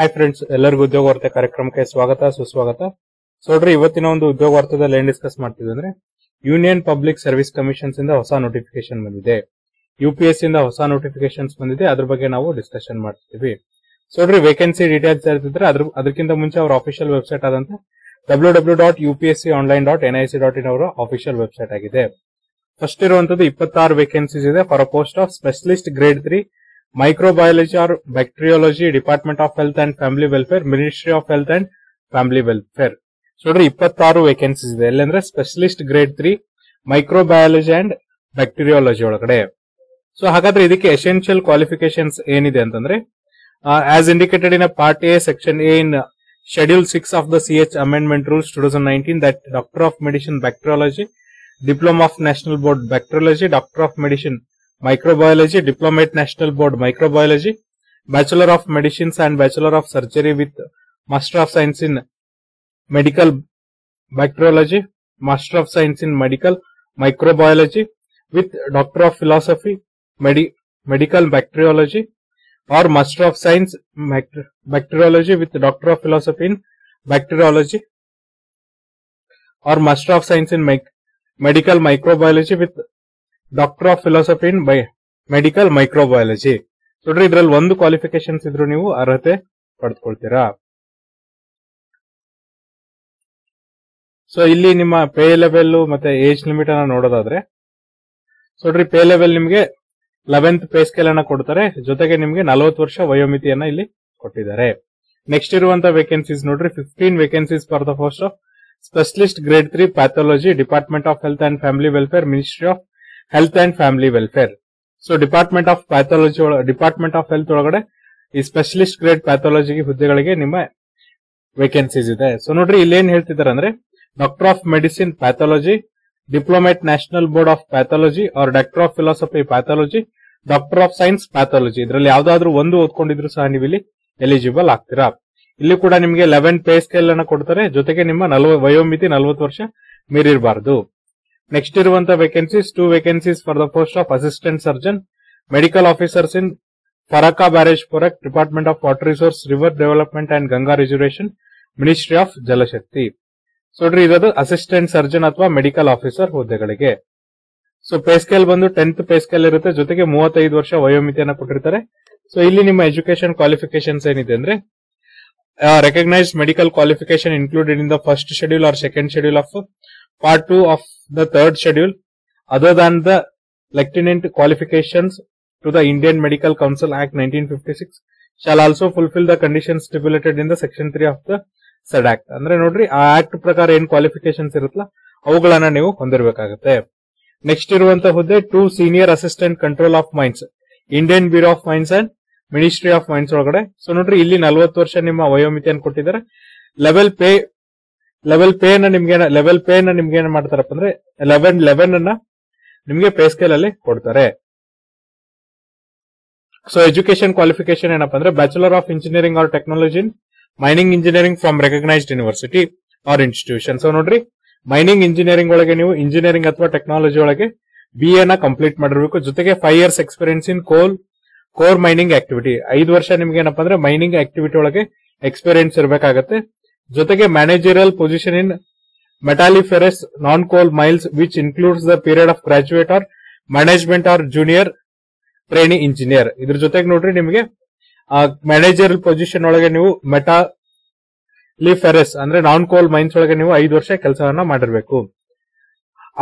Hi friends, ಎಲ್ಲರಿಗೂ ಉದ್ಯೋಗ ವಾರ್ತೆ ಕಾರ್ಯಕ್ರಮಕ್ಕೆ ಸ್ವಾಗತ ಸುಸ್ವಾಗತ. ನೋಡ್ರಿ, ಇವತ್ತಿನ ಒಂದು ಉದ್ಯೋಗ ವಾರ್ತೆದಲ್ಲಿ ಏನ್ ಡಿಸ್ಕಸ್ ಮಾಡ್ತಿದ್ವಿ ಅಂದ್ರೆ, ಯೂನಿಯನ್ ಪಬ್ಲಿಕ್ ಸರ್ವಿಸ್ ಕಮಿಷನ್ಸ್ ಇಂದ ಹೊಸ ನೋಟಿಫಿಕೇಶನ್ ಬಂದಿದೆ, ಯುಪಿಎಸ್ಸಿ ಇಂದ ಹೊಸ ನೋಟಿಫಿಕೇಶನ್ಸ್ ಬಂದಿದೆ. ಅದ್ರ ಬಗ್ಗೆ ನಾವು ಡಿಸ್ಕಷನ್ ಮಾಡ್ತಿದ್ವಿ. ನೋಡ್ರಿ, ವೇಕೆನ್ಸಿ ಡೀಟೇಲ್ಸ್ ಇರ್ತಿದ್ರೆ ಅದಕ್ಕಿಂತ ಮುಂಚೆ ಅವರ ಅಫಿಷಿಯಲ್ ವೆಬ್ಸೈಟ್ ಆದಂತ www.upsconline.nic.in ಅವರ ಅಫಿಷಿಯಲ್ ವೆಬ್ಸೈಟ್ ಆಗಿದೆ. ಫಸ್ಟ್ ಇರುವಂತದ್ದು 26 ವೇಕೆನ್ಸೀಸ್ ಇದೆ for a post of specialist grade 3 microbiology और bacteriology department of health and family welfare ministry of health and family welfare. नोड्री 26 वेकेन्सी है. एल्लेंद्रे specialist grade 3 microbiology and bacteriology ಒಳಗಡೆ. So ಹಾಗಾದ್ರೆ ಇದಕ್ಕೆ ಎಸೆನ್ಷಿಯಲ್ ಕ್ವಾಲಿಫಿಕೇಶನ್ಸ್ ಏನಿದೆ ಅಂತಂದ್ರೆ, as indicated in a part A section A in schedule 6 of the CH amendment rules 2019 that doctor of medicine bacteriology, diploma of national board bacteriology, doctor of medicine microbiology, diplomate national board microbiology, bachelor of medicines and bachelor of surgery with master of science in medical bacteriology, master of science in medical microbiology with doctor of philosophy medical bacteriology or master of science bacteriology with doctor of philosophy in bacteriology or master of science in medical microbiology with doctor of philosophy in medical microbiology. ನೋಡ್ರಿ, ಇದ್ರಲ್ಲಿ ಒಂದು qualifications ಇದ್ರು ನೀವು ಅರ್ಹತೆ ಪಡೆದುಕೊಳ್ತೀರಾ. So ಇಲ್ಲಿ ನಿಮ್ಮ pay level ಮತ್ತೆ age limit ಅನ್ನ ನೋಡೋದಾದ್ರೆ, ನೋಡ್ರಿ, ಪೇ ಲೆವೆಲ್ ನಿಮ್ಗೆ 11th ಪೇ ಸ್ಕೇಲ್ ಅನ್ನ ಕೊಡ್ತಾರೆ. ಜೊತೆಗೆ ನಿಮ್ಗೆ 40 ವರ್ಷ ವಯೋಮಿತಿಯನ್ನ ಇಲ್ಲಿ ಕೊಟ್ಟಿದ್ದಾರೆ. ನೆಕ್ಸ್ಟ್ ಇರುವಂತ ವೇಕೆನ್ಸೀಸ್ ನೋಡ್ರಿ, 15 vacancies for the post of specialist grade 3 pathology department of health and family welfare ministry of health and family welfare. So department of pathology department of health ಒಳಗಡೆ ಈ ಸ್ಪೆಷಲಿಸ್ಟ್ ಗ್ರೇಡ್ ಪ್ಯಾಥಾಲಜಿ ಹುದ್ದೆಗಳಿಗೆ ನಿಮ್ಮ vacancies ಇದೆ. So ನೋಡ್ರಿ, ಇಲ್ಲೇನ್ ಹೇಳ್ತಿದ್ದಾರೆ ಅಂದ್ರೆ, doctor of medicine pathology, diplomate national board of pathology or doctor of philosophy pathology, doctor of science pathology, ಇದರಲ್ಲಿ ಯಾವ್ದಾದ್ರು ಒಂದು ಓದ್ಕೊಂಡಿದ್ರು ಸಹ ನೀವು ಇಲ್ಲಿ ಎಲಿಜಿಬಲ್ ಆಗ್ತೀರಾ. ಇಲ್ಲಿ ಕೂಡ ನಿಮ್ಗೆ 11 ಪೇ ಸ್ಕೇಲ್ ಅನ್ನ ಕೊಡ್ತಾರೆ. ಜೊತೆಗೆ ನಿಮ್ಮ ವಯೋಮಿತಿ 40 ವರ್ಷ ಮೀರಿರಬಾರದು. ನೆಕ್ಸ್ಟ್ ಇರುವಂತಹ vacancies 2 vacancies for the post of assistant surgeon medical officers in Farakka barrage ಪೊರಕ್ department of water resource river development and Ganga reservation ministry of Jal Shakti. So ನೋಡ್ರಿ, ಇರೋದು ಅಸಿಸ್ಟೆಂಟ್ ಸರ್ಜನ್ ಅಥವಾ ಮೆಡಿಕಲ್ ಆಫೀಸರ್ ಹುದ್ದೆಗಳಿಗೆ. ಸೊ ಪೇ ಸ್ಕೇಲ್ ಬಂದು 10th pay scale ಇರುತ್ತೆ. ಜೊತೆಗೆ 35 ವರ್ಷ ವಯೋಮಿತಿಯನ್ನು ಕೊಟ್ಟಿರ್ತಾರೆ. ಸೊ ಇಲ್ಲಿ ನಿಮ್ಮ ಎಜುಕೇಶನ್ ಕ್ವಾಲಿಫಿಕೇಶನ್ಸ್ ಏನಿದೆ ಅಂದ್ರೆ, recognised medical qualification included in the first schedule or second schedule of Part 2 of the third schedule, other than the lieutenant qualifications to the Indian Medical Council Act 1956, shall also fulfill the conditions stipulated in the Section 3 of the said Act. ಅಂದ್ರೆ ನೋಡ್ರಿ, ಆ act ಪ್ರಕಾರ ಏನ್ qualifications ಇರುತ್ತಲ್ಲ ಅವುಗಳನ್ನ ನೀವು ಹೊಂದಿರಬೇಕಾಗುತ್ತೆ. Next ಇರುವಂತಹ ಹುದ್ದೆ 2 senior assistant control of mines Indian bureau of mines and ministry of mines ಒಳಗಡೆ. ಸೊ ನೋಡ್ರಿ, ಇಲ್ಲಿ 40 ವರ್ಷ ನಿಮ್ಮ ವಯೋಮಿತಿಯನ್ನು ಕೊಟ್ಟಿದ್ದಾರೆ. ಲೆವೆಲ್ ಪೇ ನ ನಿಮ್ಗೆ ಏನ್ ಮಾಡ್ತಾರಪ್ಪ ಅಂದ್ರೆ 11 ಅನ್ನ ನಿಮ್ಗೆ ಪೇ ಸ್ಕೇಲ್ ಅಲ್ಲಿ ಕೊಡ್ತಾರೆ. ಸೊ ಎಜುಕೇಶನ್ ಕ್ವಾಲಿಫಿಕೇಶನ್ ಏನಪ್ಪಾ ಅಂದ್ರೆ, bachelor of engineering or technology in mining engineering from recognised university or institution. So ನೋಡ್ರಿ, ಮೈನಿಂಗ್ ಇಂಜಿನಿಯರಿಂಗ್ ಒಳಗೆ ನೀವು ಇಂಜಿನಿಯರಿಂಗ್ ಅಥವಾ ಟೆಕ್ನಾಲಜಿ ಒಳಗೆ BA ನ ಕಂಪ್ಲೀಟ್ ಮಾಡಿರ್ಬೇಕು. ಜೊತೆಗೆ 5 years experience in core mining activity. 5 ವರ್ಷ ನಿಮ್ಗೆ ಏನಪ್ಪಾ ಅಂದ್ರೆ ಮೈನಿಂಗ್ ಆಕ್ಟಿವಿಟಿ ಒಳಗೆ ಎಕ್ಸ್ಪೀರಿಯನ್ಸ್ ಇರಬೇಕಾಗುತ್ತೆ. ಜೊತೆಗೆ managerial position in metalliferous non coal mines which includes the period of graduate or management or junior trainee engineer. ಇದ್ರ ಜೊತೆಗೆ ನೋಡ್ರಿ, ನಿಮಗೆ ಮ್ಯಾನೇಜರಿಯಲ್ ಪೊಸಿಷನ್ ಒಳಗೆ ನೀವು ಮೆಟಾಲಿಫೆರಸ್ ಅಂದ್ರೆ ನಾನ್ ಕೋಲ್ ಮೈನ್ಸ್ ಒಳಗೆ ನೀವು 5 ವರ್ಷ ಕೆಲಸವನ್ನ ಮಾಡಿರಬೇಕು.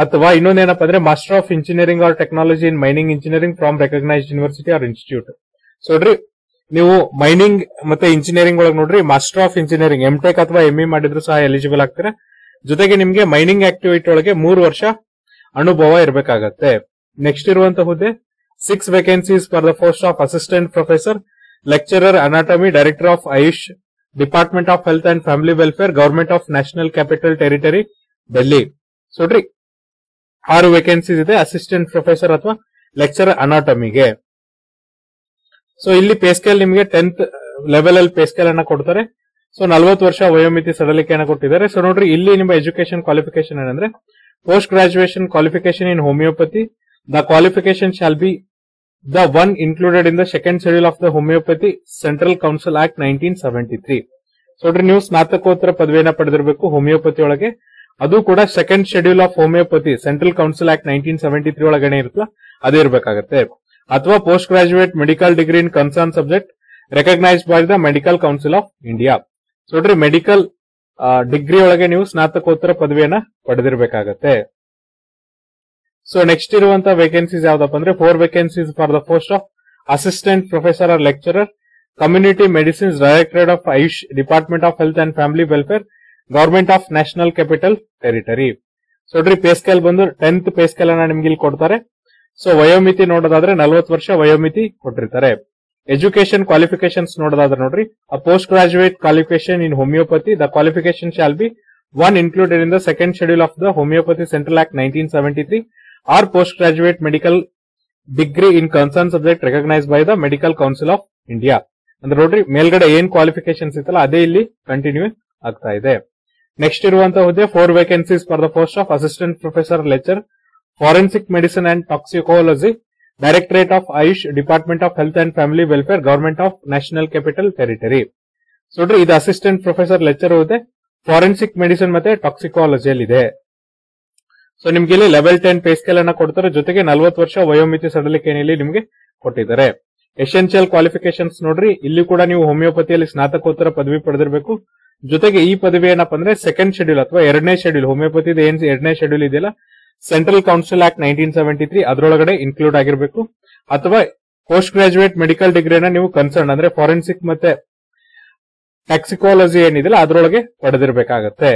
ಅಥವಾ ಇನ್ನೊಂದೇನಪ್ಪ ಅಂದ್ರೆ, master of engineering or technology in mining engineering from recognised university or institute. So ನೋಡ್ರಿ, ನೀವು ಮೈನಿಂಗ್ ಮತ್ತೆ ಇಂಜಿನಿಯರಿಂಗ್ ಒಳಗೆ ನೋಡ್ರಿ ಮಾಸ್ಟರ್ ಆಫ್ ಇಂಜಿನಿಯರಿಂಗ್ MTech ಅಥವಾ ME ಮಾಡಿದ್ರು ಸಹ ಎಲಿಜಿಬಲ್ ಆಗ್ತಾರೆ. ಜೊತೆಗೆ ನಿಮ್ಗೆ ಮೈನಿಂಗ್ ಆಕ್ಟಿವಿಟಿ ಒಳಗೆ 3 ವರ್ಷ ಅನುಭವ ಇರಬೇಕಾಗತ್ತೆ. ನೆಕ್ಸ್ಟ್ ಇರುವಂತಹ ಹುದ್ದೆ 6 vacancies for the post of assistant professor lecturer anatomy director of Ayush department of health and family welfare government of national capital territory Delhi. So ನೋಡ್ರಿ, 6 ವೇಕೆನ್ಸೀಸ್ ಇದೆ ಅಸಿಸ್ಟೆಂಟ್ ಪ್ರೊಫೆಸರ್ ಅಥವಾ ಲೆಕ್ಚರರ್ ಅನಾಟಮಿಗೆ. ಸೊ ಇಲ್ಲಿ ಪೇ ಸ್ಕೇಲ್ ನಿಮಗೆ 10th level ಅಲ್ಲಿ pay scale ಅನ್ನ ಕೊಡ್ತಾರೆ. So 40 ವರ್ಷ ವಯೋಮಿತಿ ಸಡಲಿಕೆಯನ್ನು ಕೊಟ್ಟಿದ್ದಾರೆ. ಸೊ ನೋಡ್ರಿ, ಇಲ್ಲಿ ನಿಮ್ಮ ಎಜುಕೇಶನ್ ಕ್ವಾಲಿಫಿಕೇಶನ್ ಏನಂದ್ರೆ, post graduation qualification in homeopathy the qualification shall be the one included in the second schedule of the Homeopathy Central Council Act 1973. So, new ಸ್ನಾತಕೋತ್ತರ ಪದವಿಯನ್ನು ಪಡೆದಿರಬೇಕು ಹೋಮಿಯೋಪತಿ ಒಳಗೆ. ಅದು ಕೂಡ second schedule of homeopathy central council act 1973 ಒಳಗಡೆ ಇರುತ್ತಲ್ಲ ಅದೇ ಇರಬೇಕಾಗುತ್ತೆ. ಅಥವಾ post graduate medical degree in concern subject recognised by the medical council of India. So ನೋಡ್ರಿ ಮೆಡಿಕಲ್ ಡಿಗ್ರಿ ಒಳಗೆ ನೀವು ಸ್ನಾತಕೋತ್ತರ ಪದವಿಯನ್ನ ಪಡೆದಿರಬೇಕಾಗತ್ತೆ. ಸೊ ನೆಕ್ಸ್ಟ್ ಇರುವಂತಹ ವೇಕೆನ್ಸೀಸ್ ಯಾವ್ದಪ್ಪ ಅಂದ್ರೆ 4 vacancies for the post of assistant professor or lecturer Community Medicines, Directorate of Ayush, Department of Health and Family Welfare, Government of National Capital Territory. So, pay scale ಬಂದು 10th pay scale ಅನ್ನು ನಿಮಗೆ ಇಲ್ಲಿ ಕೊಡ್ತಾರೆ. So ವಯೋಮಿತಿ ನೋಡೋದಾದ್ರೆ 40 ವರ್ಷ ವಯೋಮಿತಿ ಕೊಟ್ಟಿರ್ತಾರೆ. ಎಜುಕೇಶನ್ ಕ್ವಾಲಿಫಿಕೇಶನ್ಸ್ ನೋಡೋದಾದ್ರೆ ನೋಡ್ರಿ post graduate qualification in homeopathy the qualification shall be one included in the second schedule of the homoeopathy central act 1973 or post graduate medical degree in concern subject recognised by the medical council of India. ಅಂದ್ರೆ ನೋಡ್ರಿ ಮೇಲ್ಗಡೆ ಏನ್ qualifications ಇತ್ತಲ್ಲ ಅದೇ ಇಲ್ಲಿ continue ಆಗ್ತಾ ಇದೆ. Next ಇರುವಂತಹ ಹುದ್ದೆ 4 vacancies for the post of assistant professor lecture forensic medicine and toxicology directorate of Ayush department of health and family welfare government of national capital territory. So ನೋಡ್ರಿ ಇದು ಅಸಿಸ್ಟೆಂಟ್ ಪ್ರೊಫೆಸರ್ ಲೆಕ್ಚರ್ ಹುದ್ದೆ forensic medicine ಮತ್ತೆ ಟಾಕ್ಸಿಕಾಲಜಿಯಲ್ಲಿ ಇದೆ. So ನಿಮ್ಗೆ ಇಲ್ಲಿ level 10 pay scale ಅನ್ನ ಕೊಡ್ತಾರೆ. ಜೊತೆಗೆ 40 ವರ್ಷ ವಯೋಮಿತಿ ಸಡಿಲಿಕೆ ಏನಿಲ್ಲ ನಿಮ್ಗೆ ಕೊಟ್ಟಿದ್ದಾರೆ. ಎಸೆನ್ಷಿಯಲ್ ಕ್ವಾಲಿಫಿಕೇಶನ್ಸ್ ನೋಡ್ರಿ ಇಲ್ಲಿ ಕೂಡ ನೀವು ಹೋಮಿಯೋಪತಿಯಲ್ಲಿ ಸ್ನಾತಕೋತ್ತರ ಪದವಿ ಪಡೆದಿರಬೇಕು. ಜೊತೆಗೆ ಈ ಪದವಿ ಏನಪ್ಪ ಅಂದ್ರೆ ಸೆಕೆಂಡ್ ಶೆಡ್ಯೂಲ್ ಅಥವಾ 2ನೇ ಶೆಡ್ಯೂಲ್ ಹೋಮಿಯೋಪತಿ ಏನ್ 2ನೇ ಶೆಡ್ಯೂಲ್ ಇದೆಯಲ್ಲ ಸೆಂಟ್ರಲ್ ಕೌನ್ಸಿಲ್ ಆಕ್ಟ್ 1973 ಅದರೊಳಗಡೆ ಇನ್ಕ್ಲೂಡ್ ಆಗಿರಬೇಕು. ಅಥವಾ ಪೋಸ್ಟ್ ಗ್ರಾಜುಯೇಟ್ ಮೆಡಿಕಲ್ ಡಿಗ್ರಿನ ನೀವು ಕನ್ಸರ್ನ್ ಅಂದ್ರೆ ಫಾರೆನ್ಸಿಕ್ ಮತ್ತೆ ಟಾಕ್ಸಿಕಾಲಜಿ ಏನಿದೆಯಲ್ಲ ಅದರೊಳಗೆ ಪಡೆದಿರಬೇಕಾಗತ್ತೆ.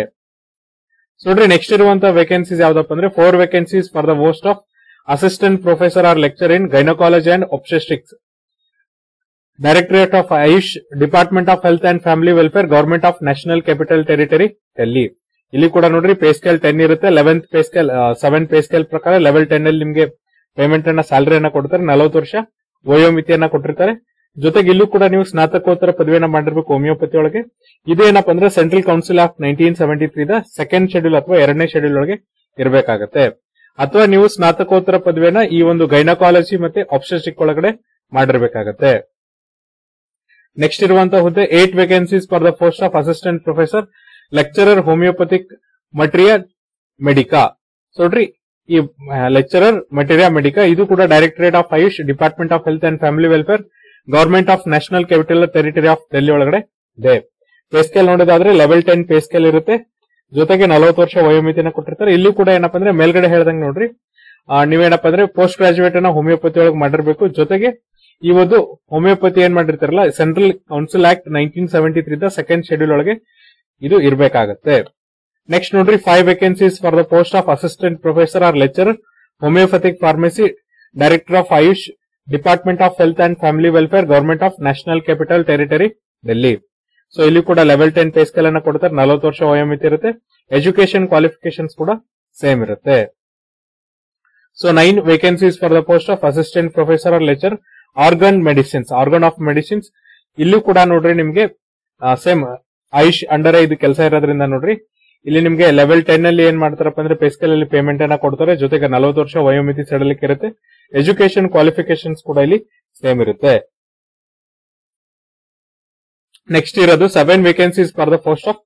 ನೋಡ್ರಿ ನೆಕ್ಸ್ಟ್ ಇರುವಂತಹ ವೇಕೆನ್ಸೀಸ್ ಯಾವ್ದಪ್ಪ ಅಂದ್ರೆ 4 vacancies for the post of assistant professor or lecture in gynaecology and obstetrics Directorate of Ayush, Department of Health and Family Welfare, Government of National Capital Territory, Delhi. ಇಲ್ಲಿ ಕೂಡ ನೋಡ್ರಿ pay scale 10 ಇರುತ್ತೆ. 11th pay scale 7 pay scale ಪ್ರಕಾರ level 10 ಅಲ್ಲಿ ನಿಮ್ಗೆ payment ಅನ್ನ salary ಅನ್ನ ಕೊಡ್ತಾರೆ. 40 ವರ್ಷ ವಯೋಮಿತಿಯನ್ನ ಕೊಟ್ಟಿರ್ತಾರೆ. ಜೊತೆಗೆ ಇಲ್ಲೂ ಕೂಡ ನೀವು ಸ್ನಾತಕೋತ್ತರ ಪದವಿಯನ್ನ ಮಾಡಿರ್ಬೇಕು ಹೋಮಿಯೋಪತಿ ಒಳಗೆ. ಇದೇನಪ್ಪ ಅಂದ್ರೆ central council of 1973 the second schedule ಅಥವಾ 2ನೇ ಶೆಡ್ಯೂಲ್ ಒಳಗೆ ಇರಬೇಕಾಗತ್ತೆ. ಅಥವಾ ನೀವು ಸ್ನಾತಕೋತ್ತರ ಪದವಿಯನ್ನ ಈ ಒಂದು ಗೈನಕಾಲಜಿ ಮತ್ತೆ ಆಬ್ಸ್ಟೆಟ್ರಿಕ್ಸ್ ಒಳಗಡೆ ಮಾಡಿರ್ಬೇಕಾಗತ್ತೆ. ನೆಕ್ಸ್ಟ್ ಇರುವಂತಹ ಹುದ್ದೆ 8 vacancies for the post of assistant professor lecturer homeopathic materia medica. ನೋಡ್ರಿ ಈ ಲೆಕ್ಚರರ್ ಮಟೀರಿಯಾ ಮೆಡಿಕಾ ಇದು ಕೂಡ directorate of Ayush department of health and family welfare government of national capital territory of Delhi ಒಳಗಡೆ ಇದೆ. ಪೇ ಸ್ಕೇಲ್ ನೋಡೋದಾದ್ರೆ level 10 pay scale ಇರುತ್ತೆ. ಜೊತೆಗೆ 40 ವರ್ಷ ವಯೋಮಿತಿನ ಕೊಟ್ಟಿರ್ತಾರೆ. ಇಲ್ಲೂ ಕೂಡ ಏನಪ್ಪ ಅಂದ್ರೆ ಮೇಲ್ಗಡೆ ಹೇಳ್ದಂಗೆ ನೋಡ್ರಿ ನೀವೇನಪ್ಪ ಅಂದ್ರೆ ಪೋಸ್ಟ್ ಗ್ರಾಜುಯೇಟ್ ಅನ್ನ ಹೋಮಿಯೋಪತಿ ಒಳಗೆ ಮಾಡಿರ್ಬೇಕು. ಜೊತೆಗೆ ಈ ಒಂದು ಹೋಮಿಯೋಪತಿ ಏನ್ ಮಾಡಿರ್ತಾರಲ್ಲ central council act 1973 the second schedule ಒಳಗೆ ಇದು ಇರಬೇಕಾಗತ್ತೆ. ನೆಕ್ಸ್ಟ್ ನೋಡ್ರಿ 5 vacancies for the post of assistant professor or lecturer homeopathic pharmacy director of Ayush department of health and family welfare government of national capital territory Delhi. So ಇಲ್ಲಿ ಕೂಡ level 10 pay scale ಅನ್ನ ಕೊಡ್ತಾರೆ. 40 ವರ್ಷ ವಯೋಮಿತಿ ಇರುತ್ತೆ. ಎಜುಕೇಶನ್ ಕ್ವಾಲಿಫಿಕೇಶನ್ಸ್ ಕೂಡ same ಇರುತ್ತೆ. So 9 vacancies for the post of assistant professor or lecture organon of medicines ಇಲ್ಲೂ ಕೂಡ ನೋಡ್ರಿ ನಿಮ್ಗೆ ಸೇಮ್ ಆಯುಷ್ ಅಂಡರ್ ಇದು ಕೆಲಸ ಇರೋದ್ರಿಂದ ನೋಡ್ರಿ ಇಲ್ಲಿ ನಿಮ್ಗೆ ಲೆವೆಲ್ 10 ಅಲ್ಲಿ ಏನ್ ಮಾಡ್ತಾರಪ್ಪ ಅಂದ್ರೆ ಪೇ ಸ್ಕೇಲ್ ಅಲ್ಲಿ ಪೇಮೆಂಟ್ ಅನ್ನ ಕೊಡ್ತಾರೆ. ಜೊತೆಗೆ 40 ವರ್ಷ ವಯೋಮಿತಿ ಸಡಲಿಕ್ಕೆ ಇರುತ್ತೆ. ಎಜುಕೇಶನ್ ಕ್ವಾಲಿಫಿಕೇಶನ್ಸ್ ಕೂಡ ಇಲ್ಲಿ ಸೇಮ್ ಇರುತ್ತೆ. ನೆಕ್ಸ್ಟ್ ಇರೋದು 7 vacancies for the post of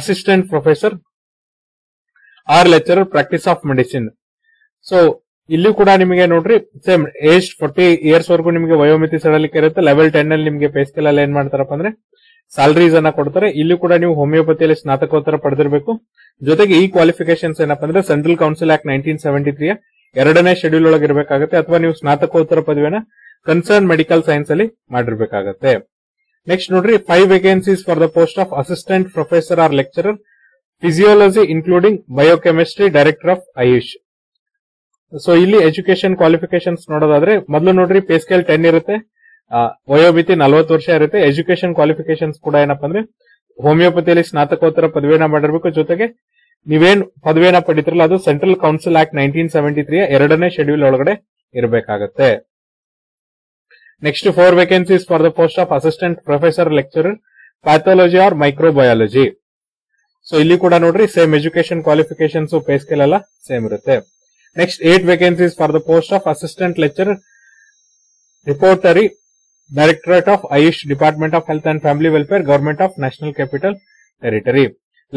assistant professor or lecturer practice of medicine. So ಇಲ್ಲೂ ಕೂಡ ನಿಮಗೆ ನೋಡ್ರಿ ಸೇಮ್ ಏಜ್ 40 ಇಯರ್ಸ್ ವರೆಗೂ ನಿಮಗೆ ವಯೋಮಿತಿ ಸಡಲಿಕ್ಕೆ ಇರುತ್ತೆ. ಲೆವೆಲ್ 10 ಅಲ್ಲಿ ನಿಮಗೆ ಪೇ ಸ್ಕೇಲ್ ಅಲ್ಲಿ ಏನ್ ಮಾಡ್ತಾರಪ್ಪ ಅಂದ್ರೆ ಸ್ಯಾಲರೀಸ್ ಅನ್ನ ಕೊಡ್ತಾರೆ. ಇಲ್ಲೂ ಕೂಡ ನೀವು ಹೋಮಿಯೋಪತಿಯಲ್ಲಿ ಸ್ನಾತಕೋತ್ತರ ಪಡೆದಿರಬೇಕು. ಜೊತೆಗೆ ಈ ಕ್ವಾಲಿಫಿಕೇಶನ್ಸ್ ಏನಪ್ಪ ಅಂದ್ರೆ ಸೆಂಟ್ರಲ್ ಕೌನ್ಸಿಲ್ ಆಕ್ಟ್ 1973 2ನೇ ಶೆಡ್ಯೂಲ್ ಒಳಗೆ ಇರಬೇಕಾಗುತ್ತೆ. ಅಥವಾ ನೀವು ಸ್ನಾತಕೋತ್ತರ ಪದವಿಯನ್ನ ಕನ್ಸರ್ನ್ ಮೆಡಿಕಲ್ ಸೈನ್ಸ್ ಅಲ್ಲಿ ಮಾಡಿರ್ಬೇಕಾಗತ್ತೆ. ನೆಕ್ಸ್ಟ್ ನೋಡ್ರಿ 5 vacancies for the post of assistant professor or lecturer physiology including biochemistry director of Ayush. So ಇಲ್ಲಿ ಎಜುಕೇಶನ್ ಕ್ವಾಲಿಫಿಕೇಶನ್ಸ್ ನೋಡೋದಾದ್ರೆ ಮೊದಲು ನೋಡ್ರಿ ಪೇ ಸ್ಕೇಲ್ 10 ಇರುತ್ತೆ. ವಯೋಮಿತಿ 40 ವರ್ಷ ಇರುತ್ತೆ. ಎಜುಕೇಶನ್ ಕ್ವಾಲಿಫಿಕೇಶನ್ಸ್ ಕೂಡ ಏನಪ್ಪ ಅಂದ್ರೆ ಹೋಮಿಯೋಪತಿಯಲ್ಲಿ ಸ್ನಾತಕೋತ್ತರ ಪದವಿಯನ್ನ ಮಾಡಿರ್ಬೇಕು. ಜೊತೆಗೆ ನೀವೇನ್ ಪದವಿಯನ್ನ ಪಡಿತಿರಲ್ಲ ಅದು ಸೆಂಟ್ರಲ್ ಕೌನ್ಸಿಲ್ ಆಕ್ಟ್ 1973 2ನೇ ಶೆಡ್ಯೂಲ್ ಒಳಗಡೆ ಇರಬೇಕಾಗತ್ತೆ. Next 4 vacancies for the post of assistant professor lecturer pathology or microbiology. So ಇಲ್ಲಿ ಕೂಡ ನೋಡ್ರಿ same education qualifications pay scale ಎಲ್ಲ ಸೇಮ್ ಇರುತ್ತೆ. Next 8 vacancies for the post of assistant lecturer Repository, Directorate of Ayush, Department of Health and Family Welfare, Government of National Capital Territory.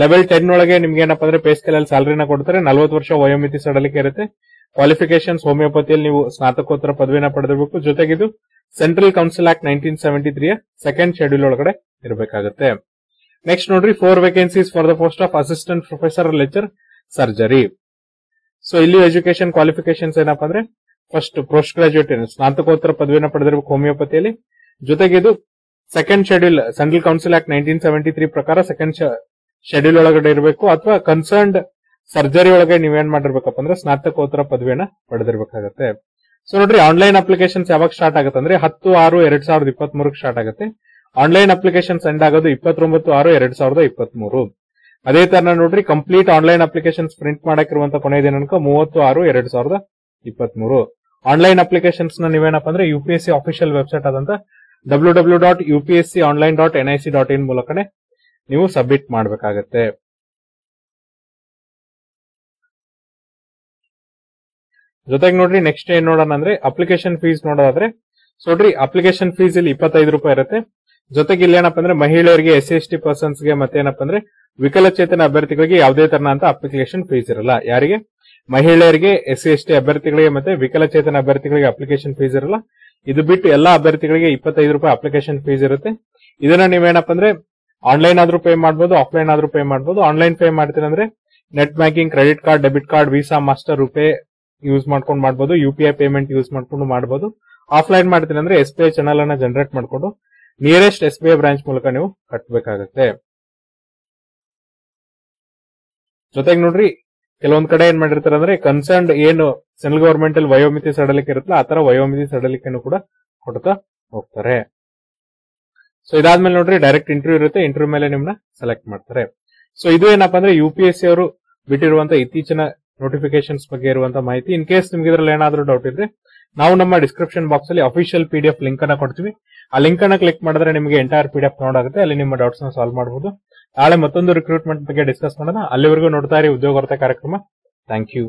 Level 10 ಒಳಗೆ ನಿಮಗೆ ಏನಪ್ಪಾ ಅಂದ್ರೆ pay scale ಅಲ್ಲಿ ಸ್ಯಾಲರಿನ ಕೊಡ್ತಾರೆ. 40 ವರ್ಷ ವಯೋಮಿತಿ ಸಡಲಿಕೆ ಇರುತ್ತೆ. ಕ್ವಾಲಿಫಿಕೇಶನ್ಸ್ ಹೋಮಿಯೋಪತಿಯಲ್ಲಿ ನೀವು ಸ್ನಾತಕೋತ್ತರ ಪದವಿನ ಪಡೆದಿರಬೇಕು. ಜೊತೆಗೆ ಇದು ಸೆಂಟ್ರಲ್ ಕೌನ್ಸಿಲ್ ಆಕ್ಟ್ 1973 ಯ ಸೆಕೆಂಡ್ ಶೆಡ್ಯೂಲ್ ಒಳಗಡೆ ಇರಬೇಕಾಗುತ್ತೆ. ನೆಕ್ಸ್ಟ್ ನೋಡ್ರಿ, 4 vacancies for the post of assistant professor lecture surgery. So ಇಲ್ಲಿ ಎಜುಕೇಶನ್ ಕ್ವಾಲಿಫಿಕೇಶನ್ಸ್ ಏನಪ್ಪಾ ಅಂದ್ರೆ ಫಸ್ಟ್ ಪೋಸ್ಟ್ ಗ್ರಾಜುಯೇಟ್ ಸ್ನಾತಕೋತ್ತರ ಪದವಿನ ಪಡೆದಿರಬೇಕು ಹೋಮಿಯೋಪತಿಯಲ್ಲಿ. ಜೊತೆಗೆ ಇದು second schedule central council act 1973 ಪ್ರಕಾರ ಸೆಕೆಂಡ್ ಶೆಡ್ಯೂಲ್ ಒಳಗಡೆ ಇರಬೇಕು. ಅಥವಾ ಕನ್ಸರ್ನ್ಡ್ ಸರ್ಜರಿ ಒಳಗೆ ನೀವೇನ್ ಮಾಡಿರ್ಬೇಕಪ್ಪ ಅಂದ್ರೆ ಸ್ನಾತಕೋತ್ತರ ಪದವಿಯನ್ನ ಪಡೆದಿರ್ಬೇಕಾಗತ್ತೆ. ಸೊ ನೋಡ್ರಿ, ಆನ್ಲೈನ್ ಅಪ್ಲಿಕೇಶನ್ಸ್ ಯಾವಾಗ ಸ್ಟಾರ್ಟ್ ಆಗುತ್ತೆ ಅಂದ್ರೆ 10/6/2023 ಸ್ಟಾರ್ಟ್ ಆಗುತ್ತೆ. ಆನ್ಲೈನ್ ಅಪ್ಲಿಕೇಶನ್ಸ್ ಎಂಡ್ ಆಗೋದು 29/6/2023. ಅದೇ ತರ ನೋಡ್ರಿ, ಕಂಪ್ಲೀಟ್ ಆನ್ಲೈನ್ ಅಪ್ಲಿಕೇಶನ್ಸ್ ಪ್ರಿಂಟ್ ಮಾಡಕ್ಕಿರುವಂತ ಕೊನೆಯ ದಿನಾಂಕ 30/6/2023. ಆನ್ಲೈನ್ ಅಪ್ಲಿಕೇಶನ್ಸ್ ನ ನೀವೇನಪ್ಪ ಅಂದ್ರೆ UPSC ಆಫಿಷಿಯಲ್ ವೆಬ್ಸೈಟ್ ಆದಂತ www.upsconline.nic.in ಮೂಲಕನೇ ನೀವು ಸಬ್ಮಿಟ್ ಮಾಡಬೇಕಾಗತ್ತೆ. ಜೊತೆಗೆ ನೋಡ್ರಿ, ನೆಕ್ಸ್ಟ್ ಏನ್ ನೋಡೋಣ ಅಂದ್ರೆ ಅಪ್ಲಿಕೇಶನ್ ಫೀಸ್ ನೋಡೋದಾದ್ರೆ ನೋಡ್ರಿ, ಅಪ್ಲಿಕೇಶನ್ ಫೀಸ್ ಇಲ್ಲಿ ₹25 ಇರುತ್ತೆ. ಜೊತೆಗೆ ಇಲ್ಲಿ ಏನಪ್ಪ ಅಂದ್ರೆ ಮಹಿಳೆಯರಿಗೆ, SC/ST ಪರ್ಸನ್ಸ್ ಗೆ, ಮತ್ತೆ ಏನಪ್ಪಾ ಅಂದ್ರೆ ವಿಕಲಚೇತನ ಅಭ್ಯರ್ಥಿಗಳಿಗೆ ಯಾವುದೇ ತರನಂತ ಅಪ್ಲಿಕೇಶನ್ ಫೀಸ್ ಇರಲ್ಲ. ಯಾರಿಗೆ? ಮಹಿಳೆಯರಿಗೆ, SC/ST ಅಭ್ಯರ್ಥಿಗಳಿಗೆ ಮತ್ತೆ ವಿಕಲಚೇತನ ಅಭ್ಯರ್ಥಿಗಳಿಗೆ ಅಪ್ಲಿಕೇಶನ್ ಫೀಸ್ ಇರಲ್ಲ. ಇದು ಬಿಟ್ಟು ಎಲ್ಲಾ ಅಭ್ಯರ್ಥಿಗಳಿಗೆ ₹25 ಅಪ್ಲಿಕೇಶನ್ ಫೀಸ್ ಇರುತ್ತೆ. ಇದನ್ನ ನೀವೇನಪ್ಪ ಅಂದ್ರೆ ಆನ್ಲೈನ್ ಆದ್ರೂ ಪೇ ಮಾಡಬಹುದು, ಆಫ್ಲೈನ್ ಆದ್ರೂ ಪೇ ಮಾಡಬಹುದು. ಆನ್ಲೈನ್ ಪೇ ಮಾಡ್ತೀರ ಅಂದ್ರೆ net banking, credit card, debit card, Visa, master, RuPay use ಮಾಡ್ಕೊಂಡು ಮಾಡಬಹುದು. UPI ಪೇಮೆಂಟ್ ಯೂಸ್ ಮಾಡ್ಕೊಂಡು ಮಾಡಬಹುದು. ಆಫ್ಲೈನ್ ಮಾಡ್ತೀರ ಅಂದ್ರೆ SBI ಚಾನಲ್ ಅನ್ನ ಜನರೇಟ್ ಮಾಡ್ಕೊಂಡು ನಿಯರೆಸ್ಟ್ SBI ಬ್ರಾಂಚ್ ಮೂಲಕ ನೀವು ಕಟ್ಟಬೇಕಾಗತ್ತೆ. ಜೊತೆಗೆ ನೋಡ್ರಿ, ಕೆಲವೊಂದ್ ಕಡೆ ಏನ್ ಮಾಡಿರ್ತಾರೆ ಅಂದ್ರೆ ಕನ್ಸರ್ನ್ ಏನು ಸೆಂಟ್ರಲ್ ಗವರ್ಮೆಂಟ್ ಅಲ್ಲಿ ವಯೋಮಿತಿ ಸಡಲಿಕೆ ಇರುತ್ತಲ್ಲ ಆತರ ವಯೋಮಿತಿ ಸಡಲಿಕೆನು ಕೂಡ ಕೊಡ್ತಾ ಹೋಗ್ತಾರೆ. ಸೊ ಇದಾದ್ಮೇಲೆ ನೋಡ್ರಿ, ಡೈರೆಕ್ಟ್ ಇಂಟರ್ವ್ಯೂ ಇರುತ್ತೆ. ಇಂಟರ್ವ್ಯೂ ಮೇಲೆ ನಿಮ್ಮನ್ನ ಸೆಲೆಕ್ಟ್ ಮಾಡ್ತಾರೆ. ಸೊ ಇದು ಏನಪ್ಪಾ ಅಂದ್ರೆ UPSC ಅವರು ಬಿಟ್ಟಿರುವಂತ ಇತ್ತೀಚಿನ ನೋಟಿಫಿಕೇಶನ್ಸ್ ಬಗ್ಗೆ ಇರುವಂತ ಮಾಹಿತಿ. ಇನ್ ಕೇಸ್ ನಿಮ್ಗೆ ಇದ್ರಲ್ಲಿ ಏನಾದ್ರೂ ಡೌಟ್ ಇದ್ರೆ ನಾವು ನಮ್ಮ ಡಿಸ್ಕ್ರಿಪ್ಷನ್ ಬಾಕ್ಸ್ ಅಲ್ಲಿ ಅಫಿಷಿಯಲ್ PDF ಲಿಂಕ್ ಅನ್ನ ಕೊಡ್ತೀವಿ. ಆ ಲಿಂಕ್ ಅನ್ನ ಕ್ಲಿಕ್ ಮಾಡಿದ್ರೆ ನಿಮಗೆ ಎಂಟೈರ್ PDF ನೋಡಾಗುತ್ತೆ. ಅಲ್ಲಿ ನಿಮ್ಮ ಡೌಟ್ಸ್ ನ ಸಾಲ್ವ್ ಮಾಡಬಹುದು. ನಾಳೆ ಮತ್ತೊಂದು ರಿಕ್ರೂಟ್ಮೆಂಟ್ ಬಗ್ಗೆ ಡಿಸ್ಕಸ್ ಮಾಡೋಣ. ಅಲ್ಲಿವರೆಗೂ ನೋಡ್ತಾ ಇರಿ ಉದ್ಯೋಗಾರ್ಥ ಕಾರ್ಯಕ್ರಮ. Thank you.